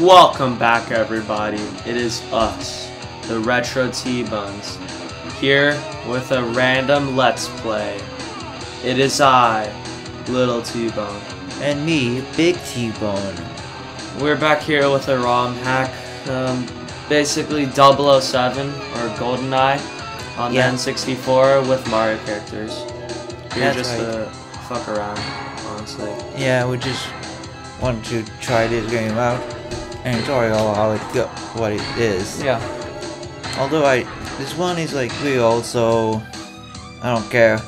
Welcome back, everybody. It is us, the Retro T-Bones, here with a random Let's Play. It is I, Little T Bone. And me, Big T Bone. We're back here with a ROM hack, basically 007 or GoldenEye on the N64 with Mario characters. That's just right. Fuck around, honestly. Yeah, we just wanted to try this game out and tutorial how it go, what it is. Yeah. Although this one is like real, so I don't care.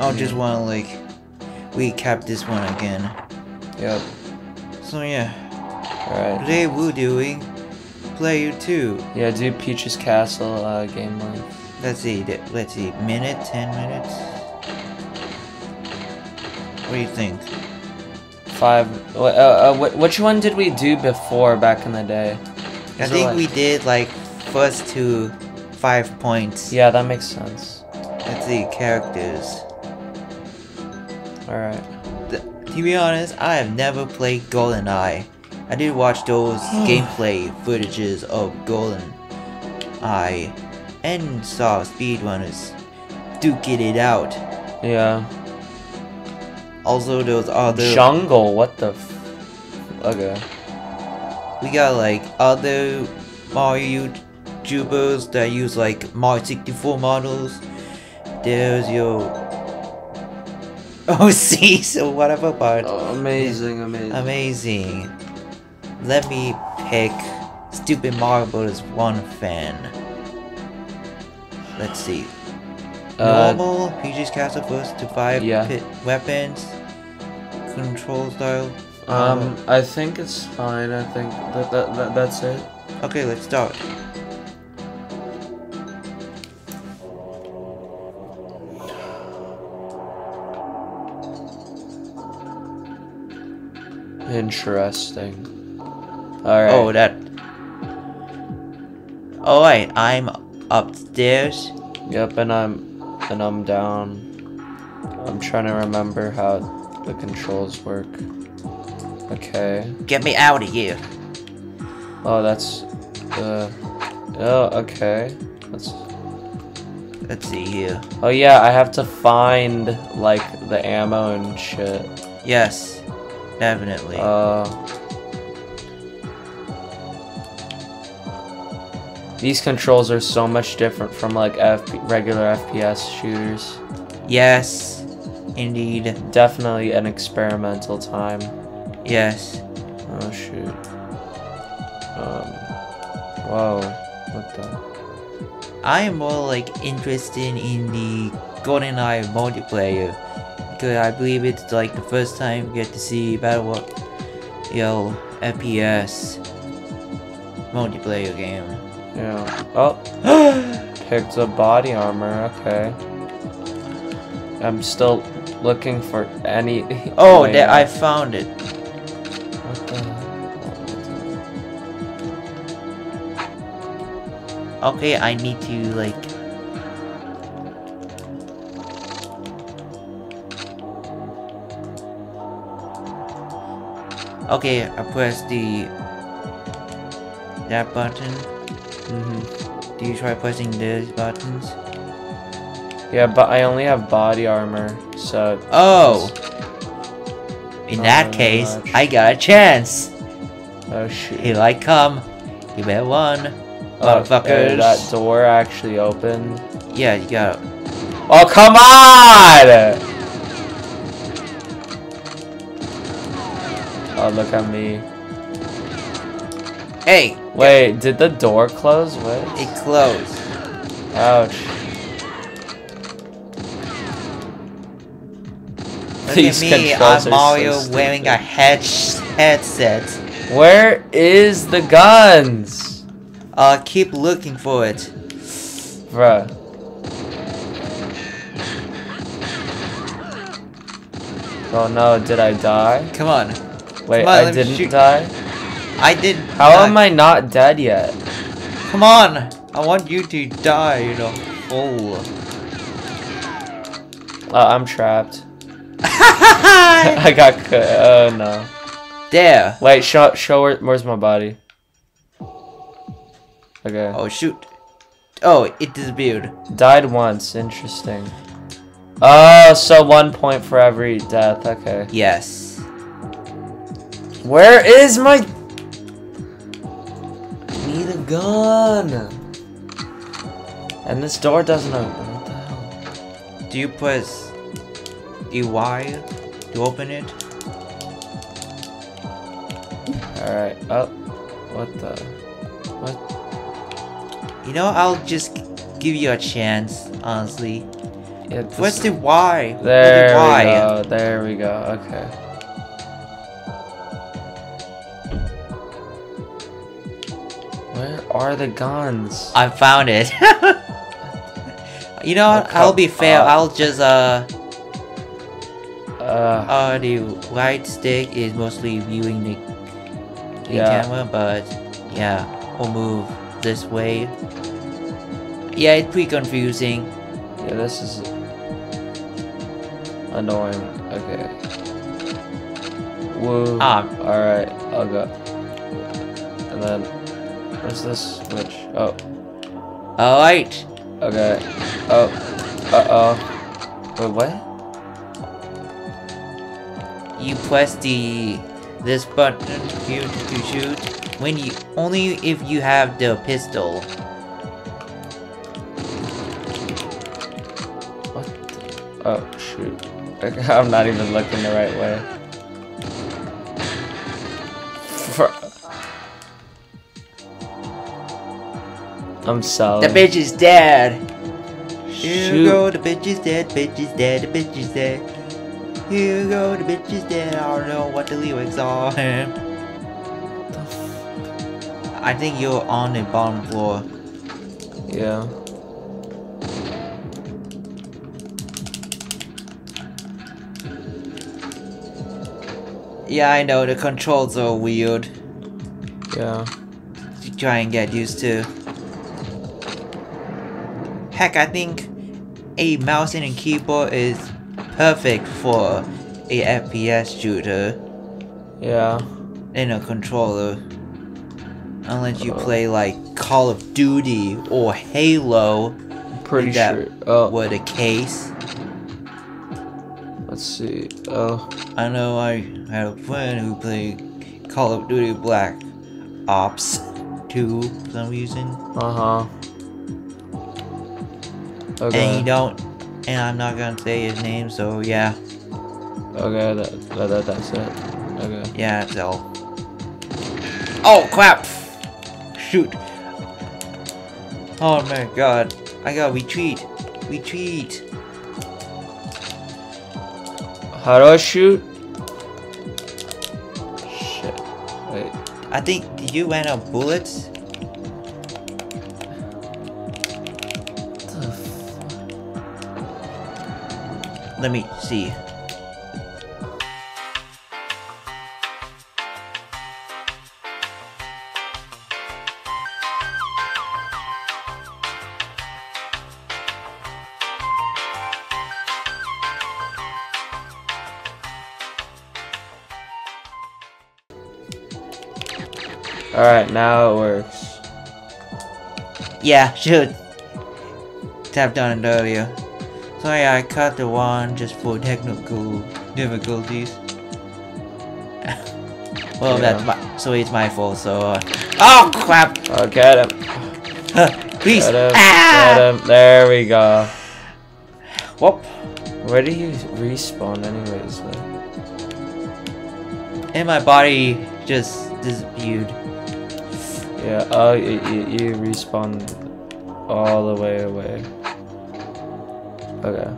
I just want to like recap this one again. Yep. So yeah. Alright. Today we're doing Player 2. Yeah, do Peach's Castle game length. Let's see. Minute? 10 minutes? What do you think? 5. Which one did we do before back in the day? I think like we did like first to 5 points. Yeah, that makes sense. Let's see, characters. Alright. To be honest, I have never played GoldenEye. I did watch those gameplay footages of GoldenEye and saw speedrunners duking it out. Yeah. Also, those other jungle. What the? Okay. We got like other Mario YouTubers that use like Mario 64 models. There's your OCs or whatever part. Oh, amazing. Let me pick StupidMarioBros1Fan. Let's see. Normal, PG's Castle first to 5 pit weapons. Control style. I think it's fine. I think that's it. Okay, let's start. Interesting. Alright. Oh, that. Alright, I'm upstairs. Yep, and I'm down. I'm trying to remember how the controls work. Okay. Get me out of here. Oh, that's the. Oh, okay. Let's see here. Oh yeah, I have to find like the ammo and shit. Yes. Definitely. These controls are so much different from like regular FPS shooters. Yes, indeed. Definitely an experimental time. Yes. Oh shoot. Whoa. What the? I am more like interested in the GoldenEye multiplayer. I believe it's like the first time you get to see FPS multiplayer game. Yeah. Oh, picked up body armor. Okay. I'm still looking for any. Oh, there! I found it. What the hell? Okay, I need to like. Okay, I press that button. Mm-hmm. Do you try pressing those buttons? Yeah, but I only have body armor, so. Oh! In that case, I got a chance! Oh shoot. Here I come. You better run. Motherfuckers. That door actually opened. Yeah, you got it. Oh, come on! Oh, look at me. Hey! Wait, did the door close? What? It closed. Ouch. Look at me, I'm Mario wearing a headset. Where is the guns? I'll keep looking for it. Bruh. Oh no, did I die? Come on. Wait, I didn't die? I didn't. How am I not dead yet? Come on! I want you to die, you know. Oh. I'm trapped. I got cut. Oh no. there. Wait, show her. Where's my body? Okay. Oh, shoot. Oh, it disappeared. Died once. Interesting. Oh, so 1 point for every death. Okay. Yes. Where is my... I need a gun. And this door doesn't open. What the hell? Do you press EY to open it? Alright. Oh. What the... What... You know, I'll just give you a chance, honestly. Yeah, what's the Y? There the Y? We go, there we go, okay. Where are the guns? I found it. You know what, I'll be fair, I'll just, the right stick is mostly viewing the camera, but, yeah, we'll move this way. Yeah, it's pretty confusing. Yeah, this is annoying. Okay. Whoa. Alright, I'll go. And then where's this switch? Oh. Alright. Okay. Oh. Uh-oh. Wait, what? You press this button here to shoot. When you only if you have the pistol. What? The, oh shoot! I'm not even looking the right way. I'm sorry. The bitch is dead. Here you go, the bitch is dead. Bitch is dead. The bitch is dead. Here you go, the bitch is dead. I don't know what the lyrics are. I think you're on the bottom floor. Yeah. Yeah, I know, the controls are weird. Yeah. You try and get used to. Heck, I think a mouse and a keyboard is perfect for a FPS shooter. Yeah. And a controller. Unless you play like Call of Duty or Halo. I'm pretty sure that were the case. Let's see. Oh, I know I had a friend who played Call of Duty Black Ops 2 for some reason. Uh huh. Okay. And you don't. And I'm not gonna say his name, so yeah. Okay, that's it. Okay. Yeah, that's all. Oh crap! Shoot. Oh my god. I gotta retreat. Retreat. How do I shoot? Shit. Wait. I think you ran out of bullets. What the fuck? Let me see. Alright, now it works. Yeah, should have done it earlier. Sorry, I cut the one just for technical difficulties. Well, that's my, so it's my fault, so... oh, crap! Oh, get him. Please! Get him, get him. There we go. Whoop. Where do you respawn anyways, though? And my body just disappeared. Yeah, oh, you respawn all the way away. Okay.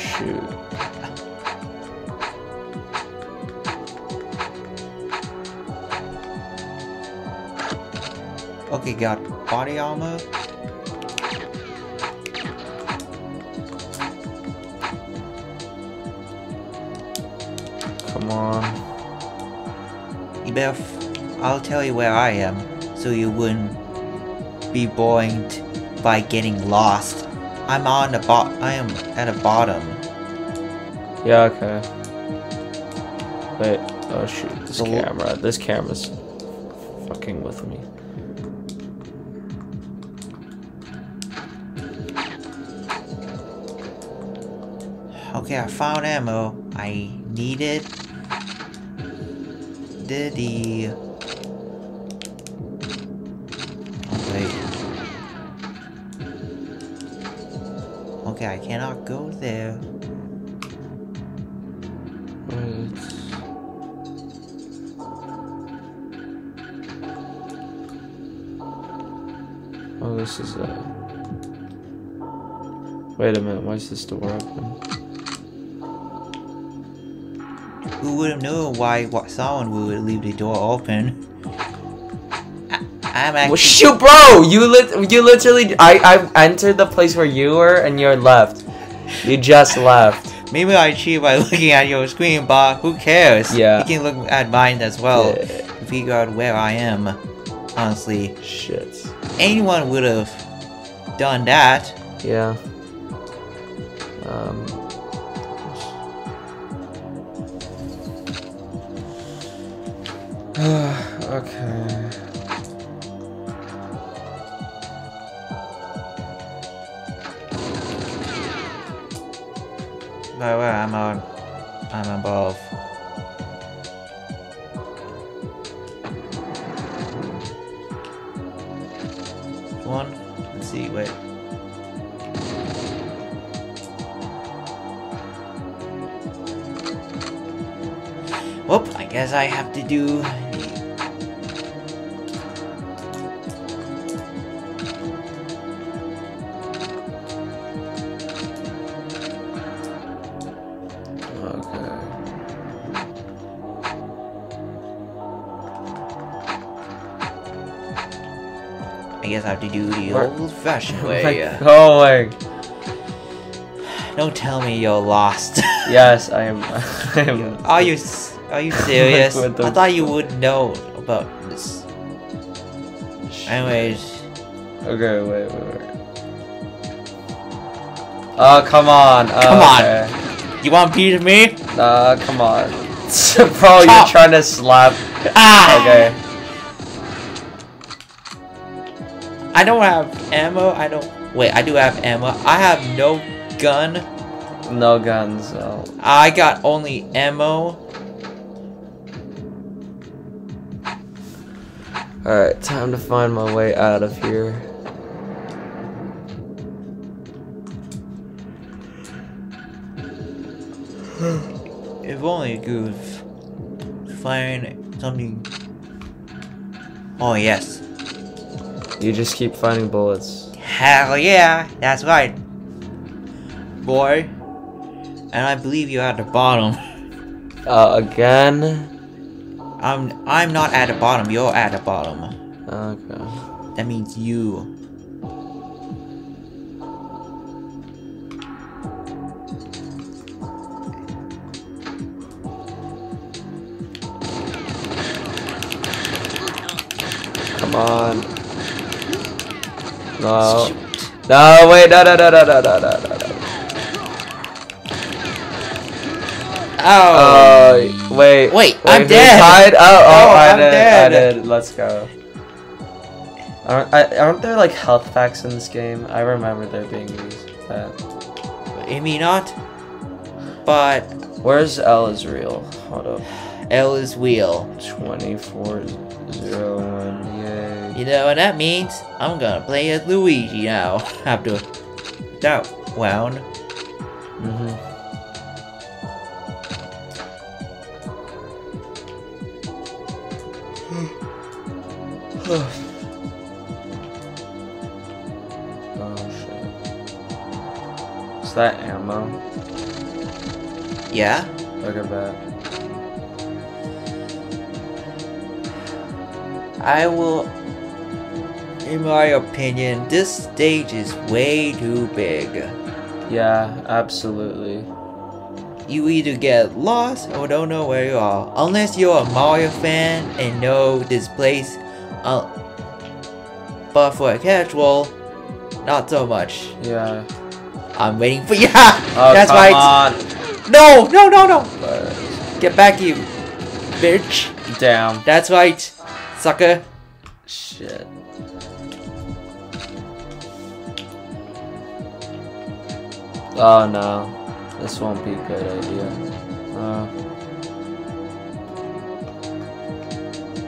Shoot. Okay, got body armor. Come on. I'll tell you where I am, so you wouldn't be bored by getting lost. I am at the bottom. Yeah, okay. Wait, oh shoot, this camera's fucking with me. Okay, I found ammo. I needed Diddy. Okay, I cannot go there. Wait. Oh, this is wait a minute, why is this door open? Who would have known why someone would leave the door open? I'm actually. Well, shoot, bro! You literally. I entered the place where you were and you're left. You just left. Maybe I cheat by looking at your screen, but who cares? Yeah. You can look at mine as well. Yeah. To figure out where I am. Honestly. Shit. Anyone would have done that. Yeah. Okay. By where I'm on, I'm above. One. Let's see. Wait. Whoop! I guess I have to do. I have to do the old-fashioned way. Oh my God. Don't tell me you're lost. Yes, I am. I am. Are you serious? I thought you would know about this. Shit. Anyways. Okay, wait. Oh, come on. Come on. Okay. You want a piece of me? Come on. Bro, you're trying to slap. Ah. Okay. I don't have ammo, I do have ammo. I have no gun. No guns, so. I got only ammo. Alright, time to find my way out of here. If only you could find something. Oh yes. You just keep finding bullets. Hell yeah, that's right, boy. And I believe you're at the bottom. Again? I'm not at the bottom. You're at the bottom. Okay. That means you. Come on. No. Shoot. No, wait, no. Oh. Wait, I'm dead. Tied? Oh, I did. Let's go. Aren't there like health packs in this game? I remember there being these. Maybe not. But. Where's L is real? Hold up. L is wheel. 2401. You know what that means? I'm gonna play as Luigi now after that round. Oh shit! Is that ammo? Yeah. Look at that. I will. In my opinion, this stage is way too big. Yeah, absolutely. You either get lost or don't know where you are. Unless you're a Mario fan and know this place. But for a casual, not so much. Yeah. I'm waiting for you. Yeah, oh, that's right. No, no, no, no. Get back, you bitch. Damn. That's right, sucker. Shit. Oh no. This won't be a good idea.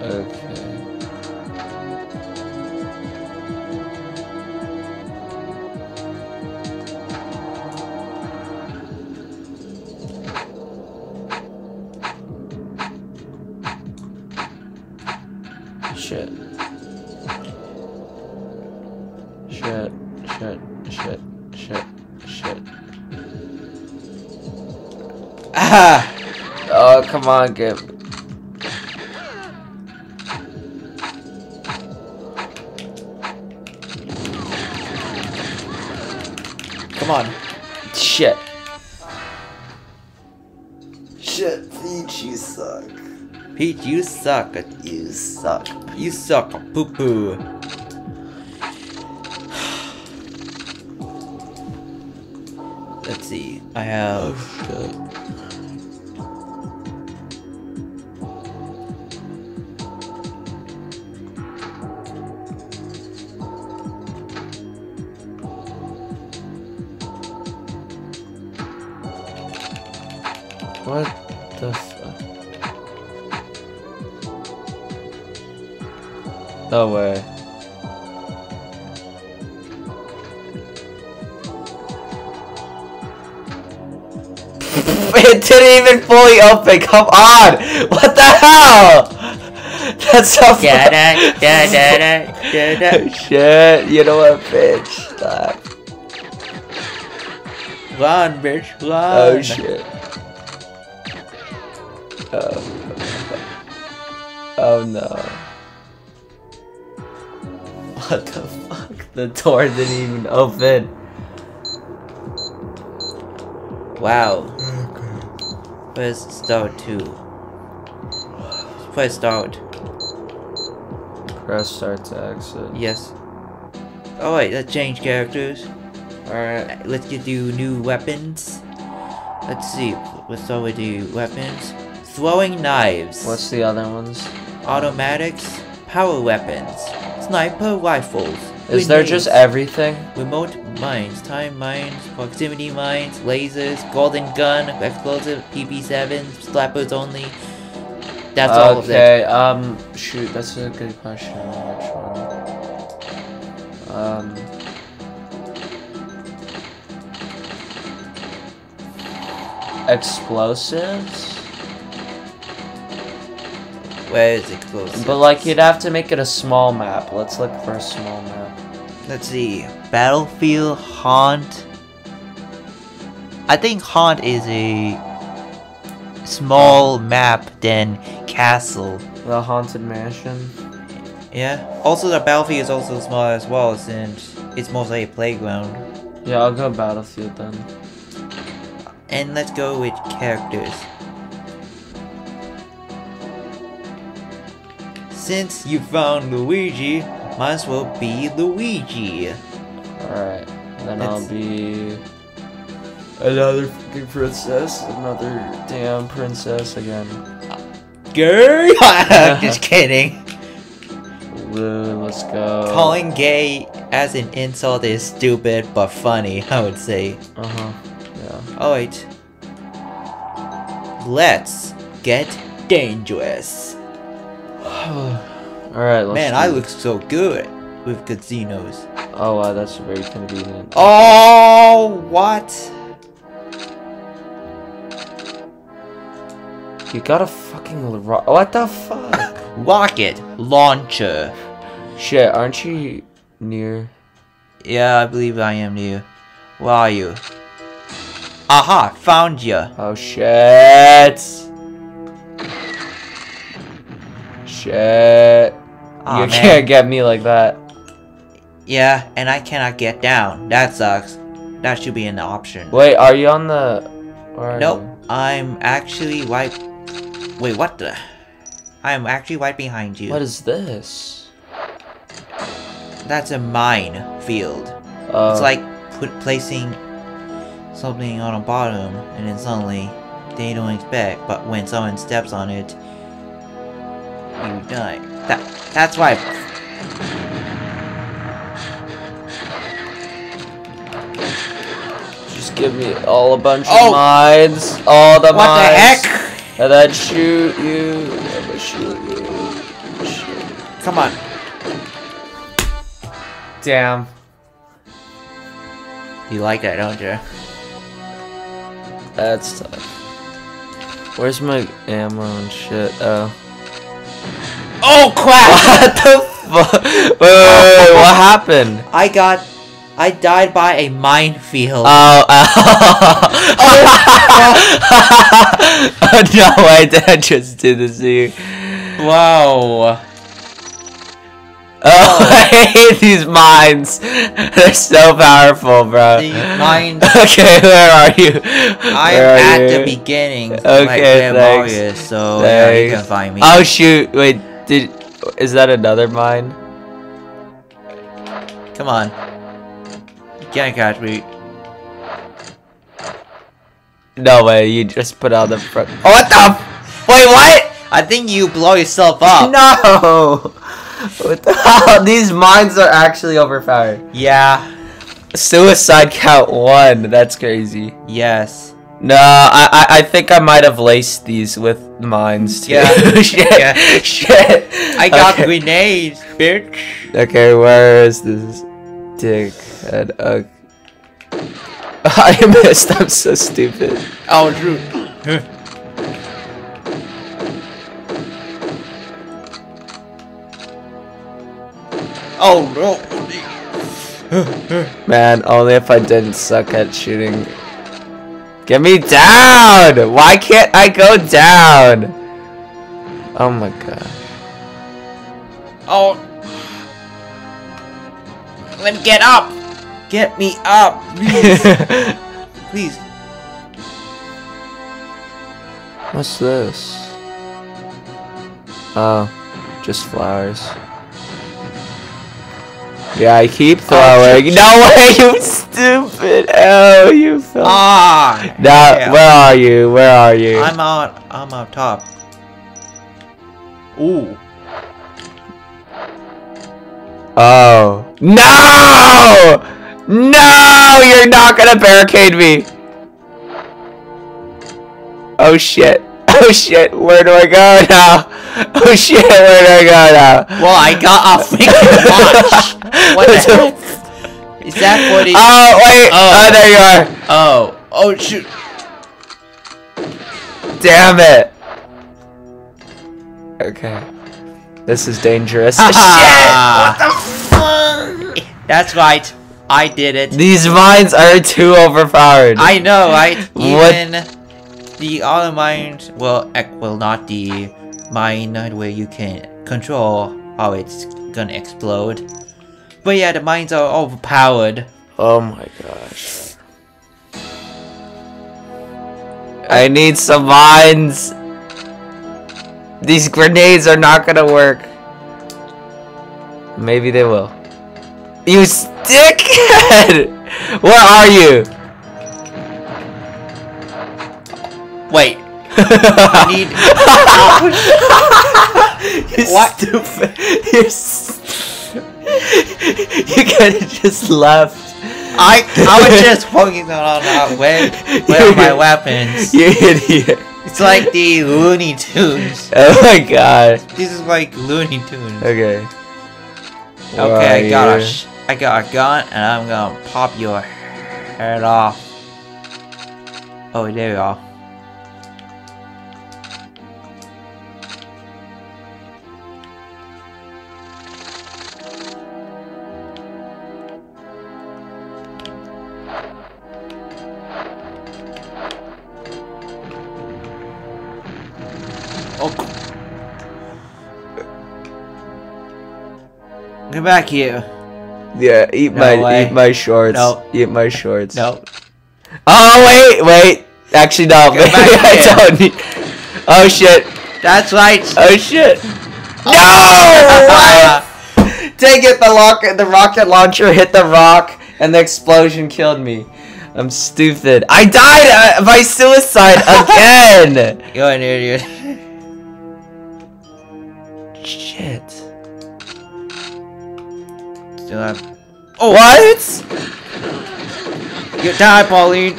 Okay. Shit. Shit, shit, shit, shit, shit. Ah! Oh, come on, get. Come on. Shit. Shit, Peach, you suck. Peach, you suck. You suck. You suck, poo poo. Let's see. I have. Oh, shit. No way. It didn't even fully open. Come on! What the hell? That's so da, da, da, da, da, da. Shit! You know what, bitch? Stop. Run, bitch! Run! Oh shit! Oh. Oh no. What the fuck? The door didn't even open. Wow. Where's start 2? Press start. Press start to exit. Yes. Alright, let's change characters. Alright, let's get to new weapons. Let's see. Let's start with the weapons. Throwing knives. What's the other ones? Automatics. Power weapons. Sniper rifles. Is there just everything? Remote mines, time mines, proximity mines, lasers, golden gun, explosive, PP7, slappers only. That's all of it. Okay, shoot, that's a good question. Which one? Explosives? Where is explosives? But like, you'd have to make it a small map. Let's look for a small map. Let's see. Battlefield, Haunt. I think Haunt is a small map than Castle. The Haunted Mansion? Yeah. Also, the Battlefield is also small as well, since it's mostly a playground. Yeah, I'll go Battlefield then. And let's go with characters. Since you found Luigi, might as well be Luigi. Alright, then I'll be another fucking princess, another damn princess again. Gay? Just kidding. Blue, let's go. Calling gay as an insult is stupid but funny, I would say. Yeah. Alright. Let's get dangerous. Alright, let's Man, see. I look so good with casinos. Oh, wow, that's very convenient. Oh, what? You got a fucking what the fuck? Rocket launcher. Shit, aren't you near? Yeah, I believe I am near. Where are you? Aha, found you. Oh, shit. Shit. Oh, you can't get me like that. Yeah, and I cannot get down. That sucks. That should be an option. Wait, are you on the... Nope. I'm actually right... Wait, what the... I'm actually right behind you. What is this? That's a mine field. It's like placing something on a bottom, and then suddenly they don't expect, but when someone steps on it, you doing? That's why. Just give me all a bunch of mines. All the mines. What the heck? And then shoot you. I'm gonna shoot you. Come on. Damn. You like that, don't you? That's tough. Where's my ammo and shit? Oh. Oh crap! What the fuck? Wait, what happened? I died by a minefield. Oh. No, I just did this to you. Wow. Oh, I hate these mines. They're so powerful, bro. The mines. Okay, where are you? I'm at the beginning. Okay, thanks. Mario, so there you can find me. Oh shoot! Wait, is that another mine? Come on, you can't catch me. No way! You just put out the front. Oh, what the? Wait, what? I think you blow yourself up. No. What the hell? These mines are actually overpowered. Yeah. Suicide count 1. That's crazy. Yes. No, I think I might have laced these with mines too. Yeah. Shit. Yeah. Shit. I got grenades, bitch. Okay, where is this dick? And, I missed. I'm so stupid. Oh, dude. Oh no! Man, only if I didn't suck at shooting. Get me down! Why can't I go down? Oh my god. Oh. Let me get up! Get me up, please! Please. What's this? Oh, just flowers. Yeah, I keep throwing. No way, you stupid! Oh, you fell. Ah! Now, where are you? Where are you? I'm on top. Ooh. Oh. No! No! You're not gonna barricade me. Oh shit. Oh shit, where do I go now? Oh shit, where do I go now? Well, I got a freaking watch. What the heck? Is that what it is? Oh, wait. Oh, there you are. Oh. Oh, shoot. Damn it. Okay. This is dangerous. Oh, shit. What the fuck? That's right. I did it. These mines are too overpowered. I know, right? Even... What? The other mines, well, not the mine where you can control how it's gonna explode. But yeah, the mines are overpowered. Oh my gosh. I need some mines. These grenades are not gonna work. Maybe they will. You stickhead! Where are you? Wait. I need. You're what? Stupid. You could have just left. I was just focusing on where my weapons. You idiot. It's like the Looney Tunes. Oh my god. This is like Looney Tunes. Okay. Okay, I got a gun, and I'm gonna pop your head off. Oh, there we are. Get back here. Yeah, eat my shorts. No. Eat my shorts. No. Oh wait. Actually no, maybe I don't need. Oh shit. That's right. Oh shit. Oh. No! Take it, the rocket launcher hit the rock and the explosion killed me. I'm stupid. I died by suicide again! You're an idiot. Shit. Still have. Oh, what? You die, Pauline.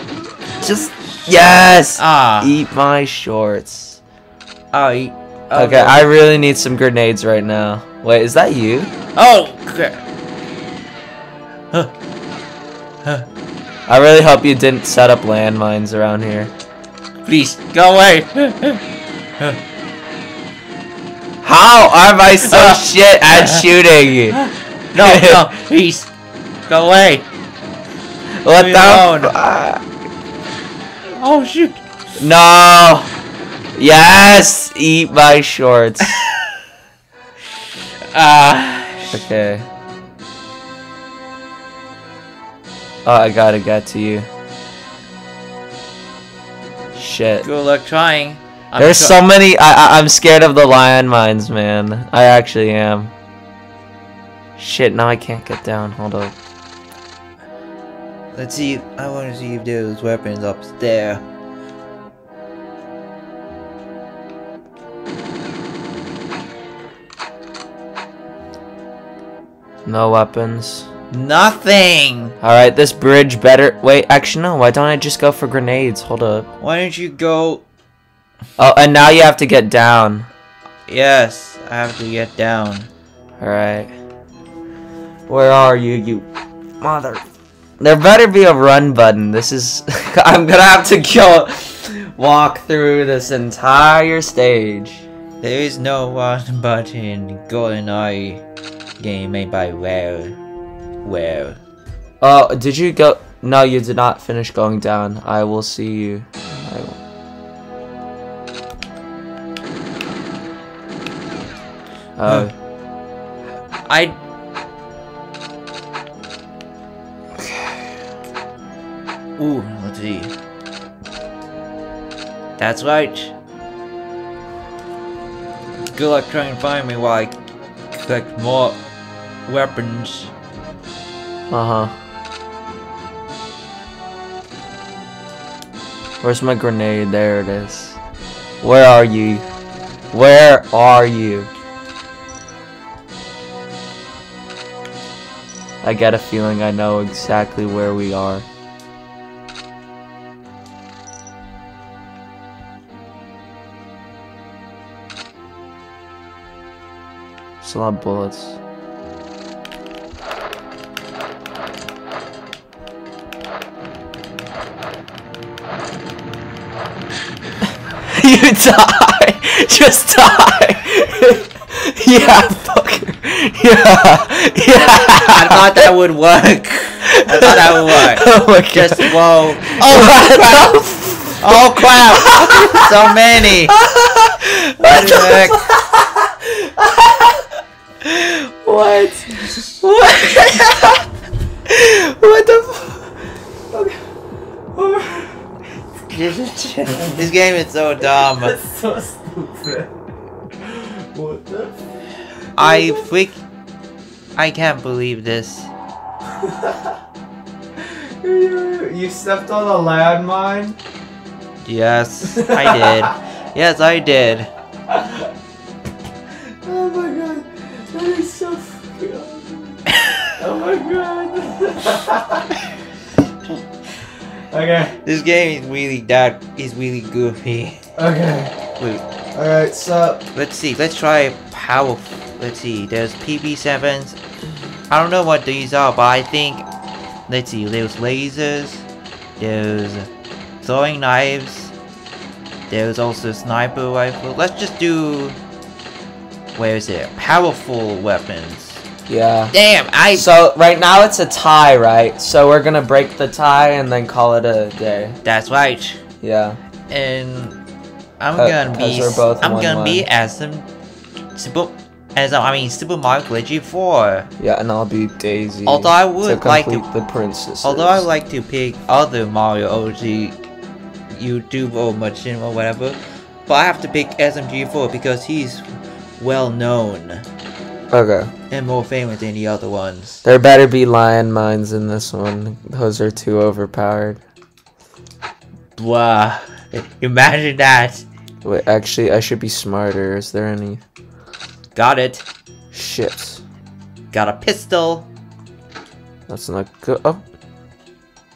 Just yes. Ah. Eat my shorts. I'll eat. Okay, okay, I really need some grenades right now. Wait, is that you? Oh. Okay. Huh. Huh. I really hope you didn't set up landmines around here. Please, go away! How am I so shit at shooting? No, no, please, go away! Let me alone. Oh shoot! No! Yes! Eat my shorts. Okay. Oh, I gotta get to you. Shit. Good luck trying. There's so many. I'm scared of the lion mines, man. I actually am. Shit, now I can't get down. Hold up. Let's see. I want to see if there's weapons upstairs. No weapons. Nothing. All right, this bridge better. Wait, actually, no. Why don't I just go for grenades? Hold up. Why don't you go? Oh, and now you have to get down. Yes, I have to get down. All right. Where are you, you mother? There better be a run button. This is. I'm gonna have to go walk through this entire stage. There is no run button in GoldenEye game made by Rare. Where? Oh, did you go? No, you did not finish going down. I will see you. I will. Ooh, let's see. That's right. Good luck trying to find me while I collect more weapons. Where's my grenade? There it is. Where are you? Where are you? I get a feeling I know exactly where we are. There's a lot of bullets. You die! Just die! Yeah, fucker. Yeah! I thought that would work. I thought that would work. Oh my god. Just, whoa. Oh, crap. Oh, crap. So many. What the heck? What? What? What the fuck? Okay. Oh. This game is so dumb. That's so stupid. What the f- I can't believe this. You stepped on a landmine? Yes, I did. Yes, I did. Oh my god. That is so fucking awesome. Oh my god. Okay. This game is really dark. Is really goofy. Okay. Wait. All right. So let's see. Let's try powerful. Let's see. There's PB7s. I don't know what these are, but I think. Let's see. There's lasers. There's throwing knives. There's also sniper rifle. Let's just do. Where is it? Powerful weapons. Yeah. Damn, So, right now it's a tie, right? So we're gonna break the tie and then call it a day. That's right. Yeah. And I'm gonna be as Super Mario Galaxy 4. Yeah, and I'll be Daisy. Although I would like to complete the princess. Although I like to pick other Mario OG, YouTube or Machin or whatever, but I have to pick SMG4 because he's well known. Okay. And more famous than the other ones. There better be lion mines in this one. Those are too overpowered. Blah. Imagine that. Wait, actually, I should be smarter. Is there any? Got it. Shit. Got a pistol. That's not good. Oh.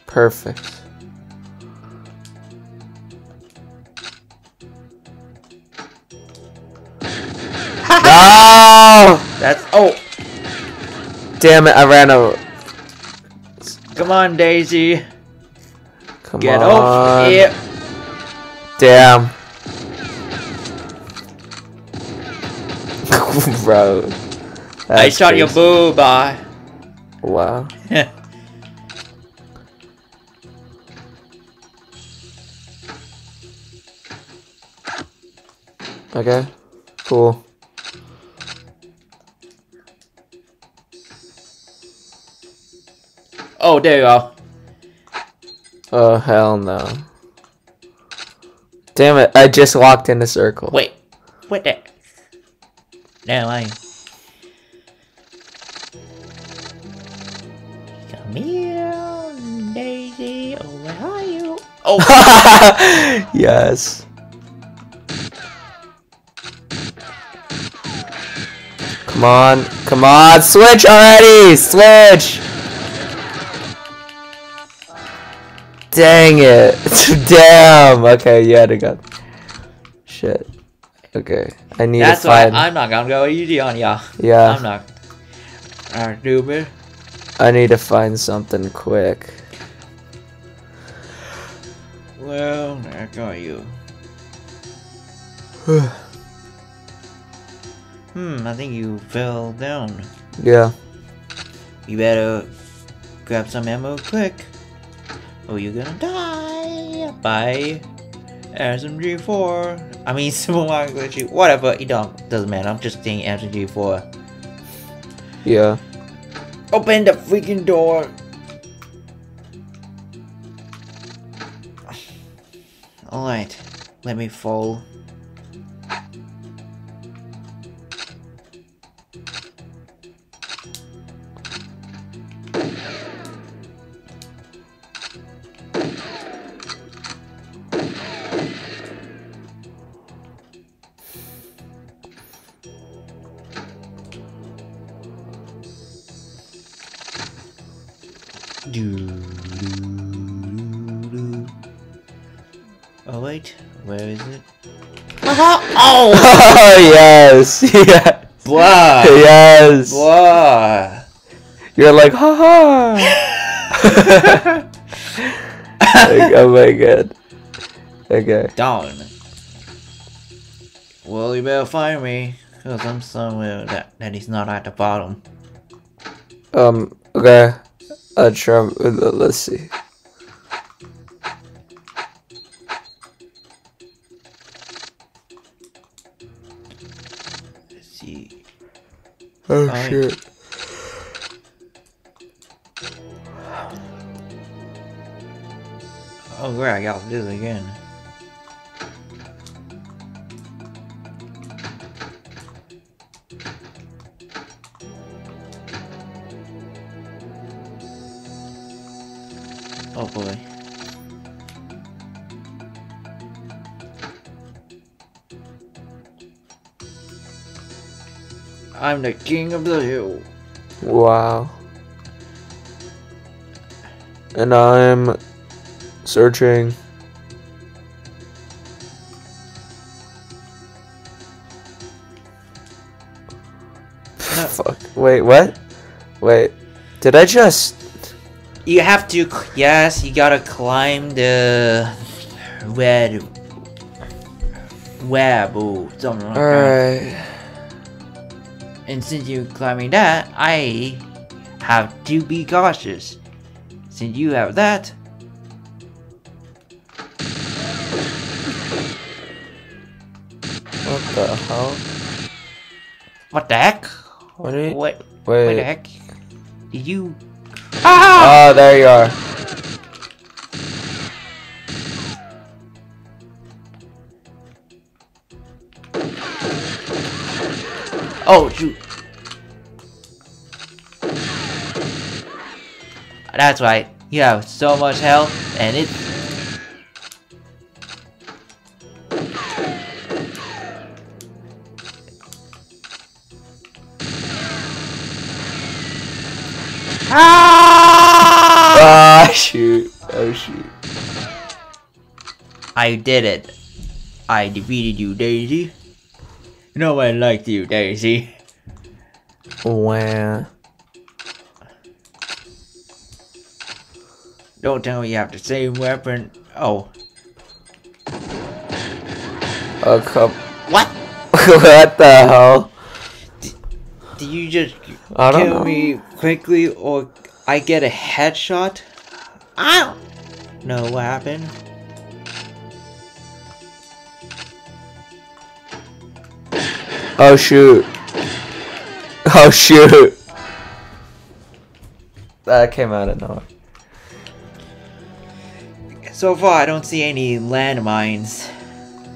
Perfect. No! That's... Oh! Damn it, I ran over. Come on, Daisy. Come on. Get over here. Damn. Bro. That's I shot crazy. Your boob. Wow. Okay. Cool. Oh, there you go. Oh, hell no. Damn it, I just walked in a circle. Wait, what the? Now I... Come here, Daisy. Oh, where are you? Oh! Yes. Come on, come on, switch already! Switch! Dang it. Damn. Okay, you had a gun. Shit. Okay. I need to find... That's why I'm not gonna go easy on y'all. Yeah. I'm not. Alright, stupid. I need to find something quick. Well, there go you. I think you fell down. Yeah. You better grab some ammo quick. Oh, you're gonna die by SMG4. I mean, Super Mario Galaxy, whatever. It doesn't matter. I'm just saying SMG4. Yeah. Open the freaking door. All right, let me fall. Oh wait, where is it? Oh! Yes! Yes! Blah! Yes! Blah! You're like, haha! Like, oh my god. Okay. Darn. Well, you better find me, because I'm somewhere that is not at the bottom. Okay. I'll try, let's see. Let's see. Oh, all shit. Right. Oh, great, I gotta do this again. Oh boy. I'm the king of the hill. Wow. And I'm searching. No. Fuck. Wait, what? Wait. Did I just... You have to, yes, you gotta climb the red web or something like that. Alright. And since you're climbing that, I have to be cautious. Since you have that. What the hell? What the heck? What are you? Wait the heck? Did you... Ah! Oh, there you are. Oh, shoot. That's right. You have so much health, and it. Ah! Ah, shoot. Oh, shoot. I did it. I defeated you, Daisy. No one liked you, Daisy. Wow. Don't tell me you have the same weapon. Oh. Oh, come. What? What the hell? Do you just kill me quickly or I get a headshot? I don't know what happened. Oh shoot. Oh shoot. That came out of nowhere. So far I don't see any landmines.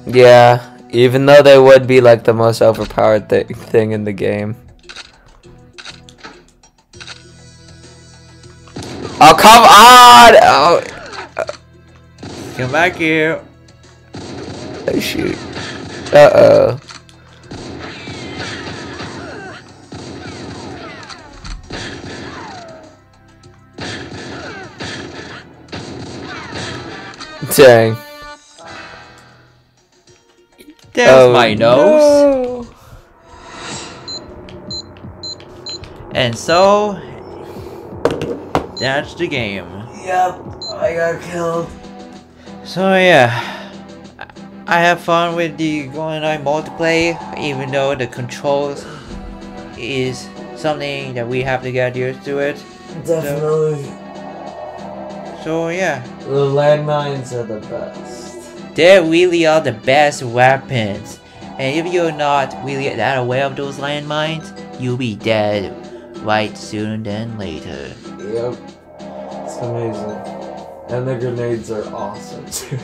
Yeah, even though they would be like the most overpowered thing in the game. Oh, come on! Oh. Come back here. Oh, shoot. Uh-oh. Dang. There's my nose. No. And so, that's the game. Yep, I got killed. So yeah, I have fun with the GoldenEye multiplayer, even though the controls is something that we have to get used to it. Definitely. So yeah. The landmines are the best. They really are the best weapons, and if you're not really that aware of those landmines, you'll be dead right sooner than later. Yep, it's amazing, and the grenades are awesome too.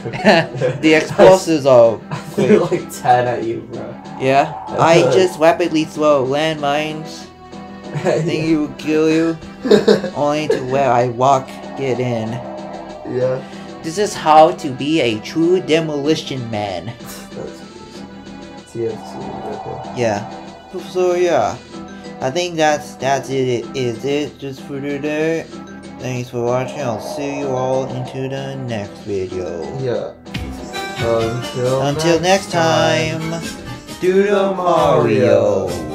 The explosives are. I threw like 10 at you, bro. Yeah, I just rapidly throw landmines. I think it will kill you, only to where I walk it in. Yeah. This is how to be a true demolition man. That's TFT, okay. Yeah. So yeah, I think that's it. Is it just for today? Thanks for watching. I'll see you all into the next video. Yeah. Until next time. Do the Mario.